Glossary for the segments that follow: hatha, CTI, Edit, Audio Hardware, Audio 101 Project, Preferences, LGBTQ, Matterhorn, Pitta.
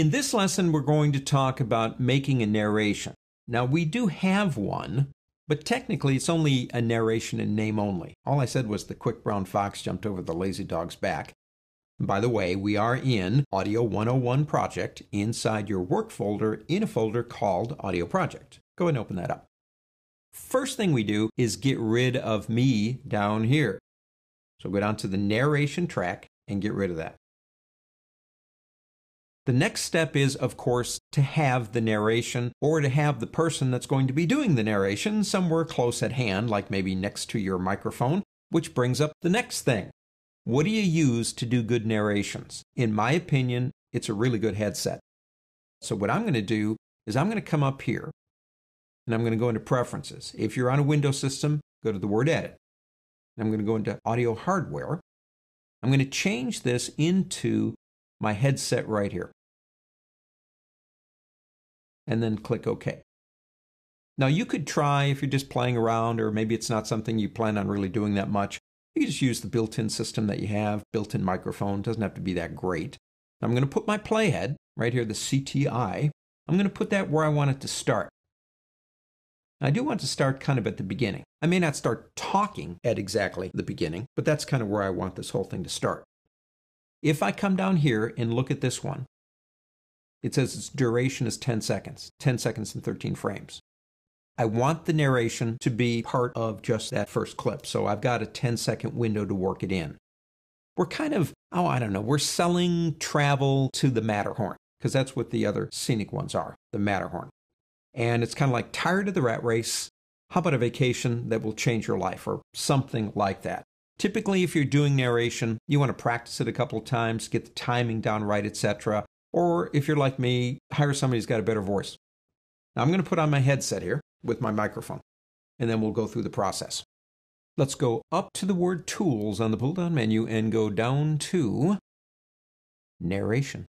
In this lesson, we're going to talk about making a narration. Now, we do have one, but technically it's only a narration in name only. All I said was the quick brown fox jumped over the lazy dog's back. By the way, we are in Audio 101 Project inside your work folder in a folder called Audio Project. Go ahead and open that up. First thing we do is get rid of me down here. So go down to the narration track and get rid of that. The next step is, of course, to have the narration or to have the person that's going to be doing the narration somewhere close at hand, like maybe next to your microphone, which brings up the next thing. What do you use to do good narrations? In my opinion, it's a really good headset. So what I'm going to do is I'm going to come up here and I'm going to go into Preferences. If you're on a Windows system, go to the word Edit. I'm going to go into Audio Hardware. I'm going to change this into my headset right here. And then click OK. Now you could try, if you're just playing around or maybe it's not something you plan on really doing that much, you just use the built-in system that you have, built-in microphone, doesn't have to be that great. I'm going to put my playhead right here, the CTI. I'm going to put that where I want it to start. I do want to start kind of at the beginning. I may not start talking at exactly the beginning, but that's kind of where I want this whole thing to start. If I come down here and look at this one, it says its duration is 10 seconds and 13 frames. I want the narration to be part of just that first clip, so I've got a 10-second window to work it in. We're kind of, oh, I don't know, we're selling travel to the Matterhorn, because that's what the other scenic ones are, the Matterhorn. And it's kind of like tired of the rat race, how about a vacation that will change your life, or something like that. Typically, if you're doing narration, you want to practice it a couple of times, get the timing down right, etc. Or if you're like me, hire somebody who's got a better voice. Now, I'm going to put on my headset here with my microphone, and then we'll go through the process. Let's go up to the word Tools on the pull-down menu and go down to Narration.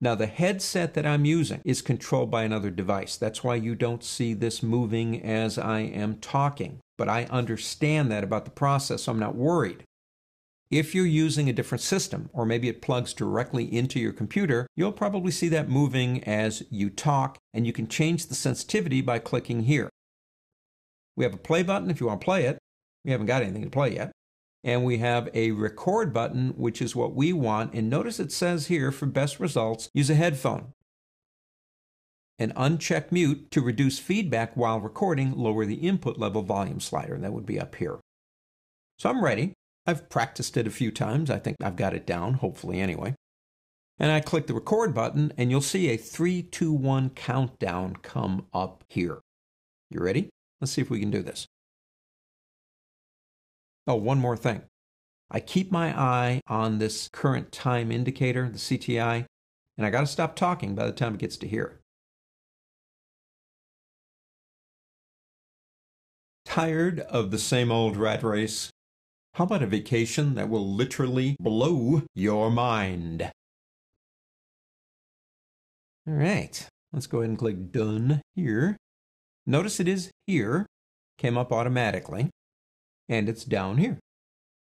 Now, the headset that I'm using is controlled by another device. That's why you don't see this moving as I am talking. But I understand that about the process, so I'm not worried. If you're using a different system, or maybe it plugs directly into your computer, you'll probably see that moving as you talk, and you can change the sensitivity by clicking here. We have a play button if you want to play it. We haven't got anything to play yet. And we have a record button, which is what we want. And notice it says here, for best results, use a headphone. An unchecked mute to reduce feedback while recording, lower the input level volume slider, and that would be up here. So I'm ready. I've practiced it a few times. I think I've got it down, hopefully anyway. And I click the record button, and you'll see a 3, 2, 1 countdown come up here. You ready? Let's see if we can do this. Oh, one more thing. I keep my eye on this current time indicator, the CTI, and I got to stop talking by the time it gets to here. Tired of the same old rat race? How about a vacation that will literally blow your mind? All right, let's go ahead and click Done here. Notice it is here, came up automatically, and it's down here.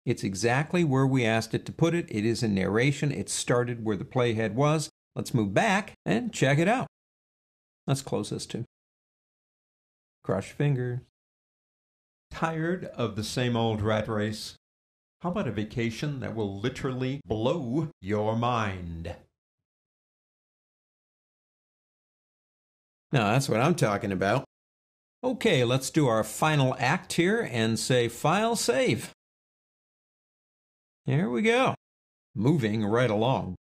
It's exactly where we asked it to put it. It is in narration. It started where the playhead was. Let's move back and check it out. Let's close this too. Cross your fingers. Tired of the same old rat race? How about a vacation that will literally blow your mind? Now, that's what I'm talking about. Okay, let's do our final act here and say File Save. There we go. Moving right along.